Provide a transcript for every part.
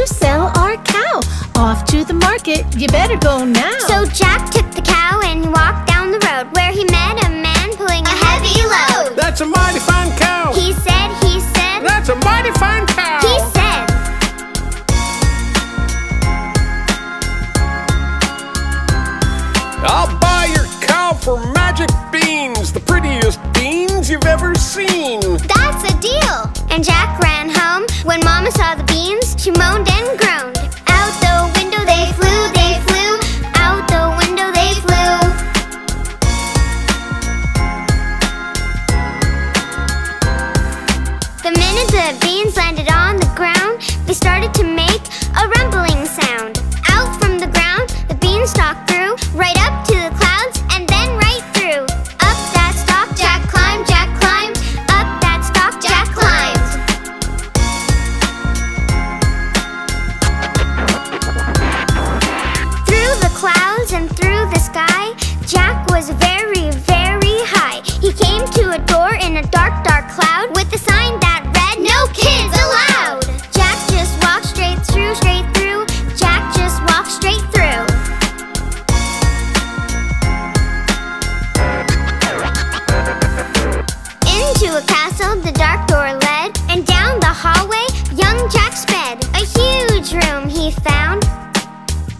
to sell our cow. Off to the market, you better go now. So Jack took the cow and walked down the road, where he met a man pulling a heavy load. That's a mighty fine cow, he said, that's a mighty fine cow, he said. I'll buy your cow for magic beans, the prettiest beans you've ever seen. That's a deal! And Jack ran home. When Mama saw the beans, she moaned and groaned. Out the window they flew, out the window they flew. The minute the beans landed on the ground, they started to make a rumbling sound. Out from the ground, the beanstalk grew, right up to the clouds and then right through. Up that stalk Jack climbed, Jack climbed, up that stalk Jack climbed. Through the clouds and through the sky, Jack was very, very high. He came to a door in a dark, dark cloud, with a sign that read, "No kids allowed." Jack just walked straight through, Jack just walked straight through. To a castle the dark door led, and down the hallway young Jack sped. A huge room he found,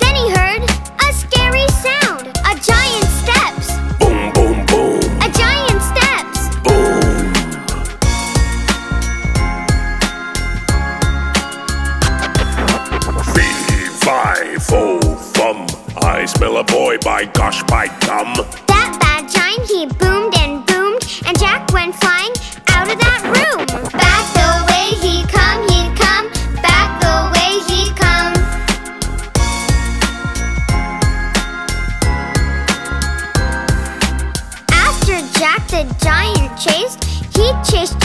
then he heard a scary sound. A giant steps, boom, boom, boom. A giant steps, boom. Fee, fi, fo, fum, I smell a boy, by gosh, by gum. That bad giant, he boomed and boomed, and Jack went flying out of that room. Back the way he'd come, back the way he'd come. After Jack the giant chased, he chased